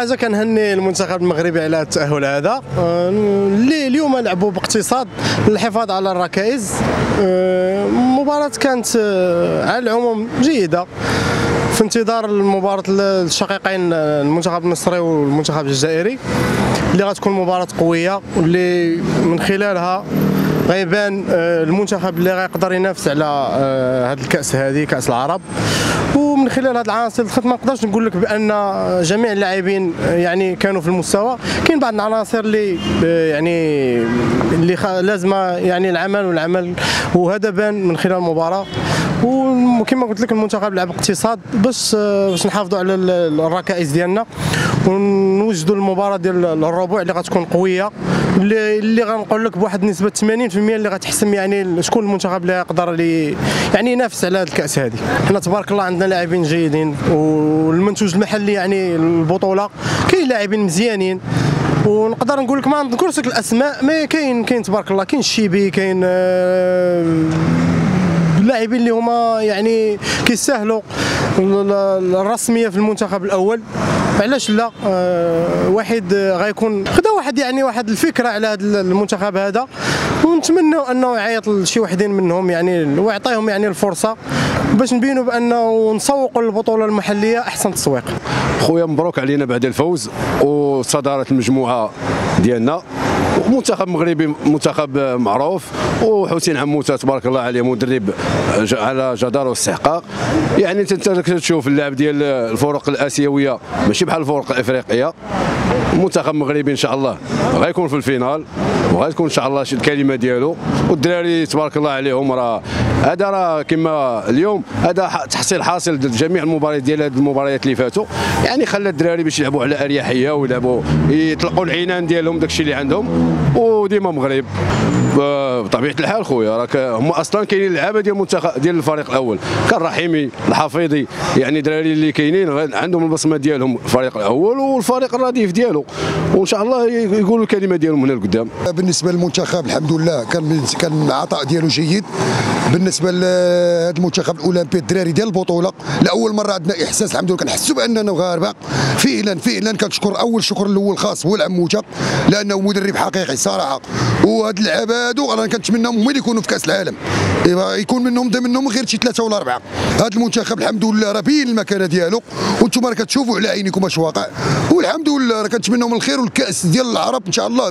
حاجه كنهني المنتخب المغربي على التاهل هذا اللي اليوم لعبوا باقتصاد للحفاظ على الركائز. المباراه كانت على العموم جيده. في انتظار المباراة الشقيقين المنتخب المصري والمنتخب الجزائري اللي غتكون مباراة قوية واللي من خلالها غيبان المنتخب اللي غيقدر ينافس على هذا الكأس، هذه كأس العرب. ومن خلال هذا العناصر اللي ما نقدرش نقول لك بان جميع اللاعبين يعني كانوا في المستوى، كاين بعض العناصر اللي يعني اللي لازم يعني العمل وهذا بان من خلال المباراة. وكما قلت لك المنتخب لعب اقتصاد باش نحافظوا على الركائز ديالنا ونوجدوا المباراه ديال الربع اللي غتكون قويه، اللي غنقول لك بواحد نسبه 80% اللي غتحسم يعني شكون المنتخب اللي يقدر يعني ينافس على هذا الكاس هذه. حنا تبارك الله عندنا لاعبين جيدين والمنتوج المحلي يعني البطوله كاين لاعبين مزيانين، ونقدر نقول لك ما نذكرش لك الاسماء، ما كاين تبارك الله، كاين الشيبي، كاين اللاعبين اللي هما يعني كيسهلوا الرسميه في المنتخب الاول. علاش لا، واحد غيكون خدا واحد يعني واحد الفكره على هذا المنتخب هذا، ونتمنوا انه يعيط لشي وحدين منهم يعني ويعطيهم يعني الفرصه باش نبينوا بانه نسوقوا البطوله المحليه احسن تسويق. خويا مبروك علينا بعد الفوز وصداره المجموعه ديالنا، منتخب مغربي منتخب معروف، وحسين عموتة تبارك الله عليه مدرب على جدارة واستحقاق. يعني انت تشوف اللعب ديال الفرق الاسيويه ماشي بحال الفرق الافريقيه. منتخب مغربي ان شاء الله غيكون في الفينال وغتكون ان شاء الله شي الكلمه ديالو، والدراري تبارك الله عليهم راه هذا راه كما اليوم هذا تحصيل حاصل جميع المباريات ديال هاد المباريات اللي فاتوا، يعني خلى الدراري باش يلعبوا على اريحيه ويلعبوا يطلقوا العنان ديالهم داكشي اللي عندهم. وديما مغرب بطبيعه الحال خويا راك هما اصلا كاينين اللعابه ديال المنتخب ديال الفريق الاول، كان رحيمي الحفيظي، يعني دراري اللي كاينين عندهم البصمه ديالهم الفريق الاول والفريق الرديف ديالو، وان شاء الله يقولوا الكلمه ديالهم هنا لقدام. بالنسبه للمنتخب الحمد لله كان العطاء ديالو جيد. بالنسبه لهذا المنتخب الاولمبي الدراري ديال البطوله لاول مره عندنا احساس الحمد لله كنحسوا باننا مغاربه فعلا. كنشكر اول شكر الاول خاص هو العموته لانه مدرب حقيقي صراحه، وهاد اللعابه هادو انا كنتمناهم هما اللي يكونوا في كاس العالم، يكون منهم غير شي ثلاثه ولا اربعه. هاد المنتخب الحمد لله راه باين المكانه ديالو وانتم راه كتشوفوا على عينيكم اش واقع، والحمد لله راه كنتمناهم الخير. والكاس ديال العرب ان شاء الله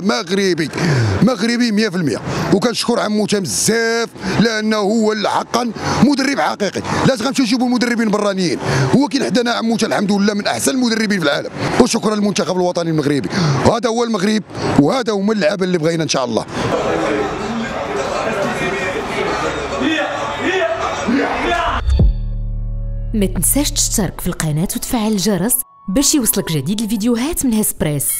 مغربي 100%، وكنشكر عموته بزاف لانه هو حقا مدرب حقيقي. لاش غنمشيو نجيبوا مدربين برانيين، هو كاين حدانا عموته الحمد لله من احسن المدربين في العالم. وشكرا للمنتخب الوطني المغربي، هذا هو المغرب وهذا هما اللعابه اللي بغينا ان شاء الله. ما تنساش تشترك في القناة وتفعل الجرس باش يوصلك جديد الفيديوهات من هسبريس.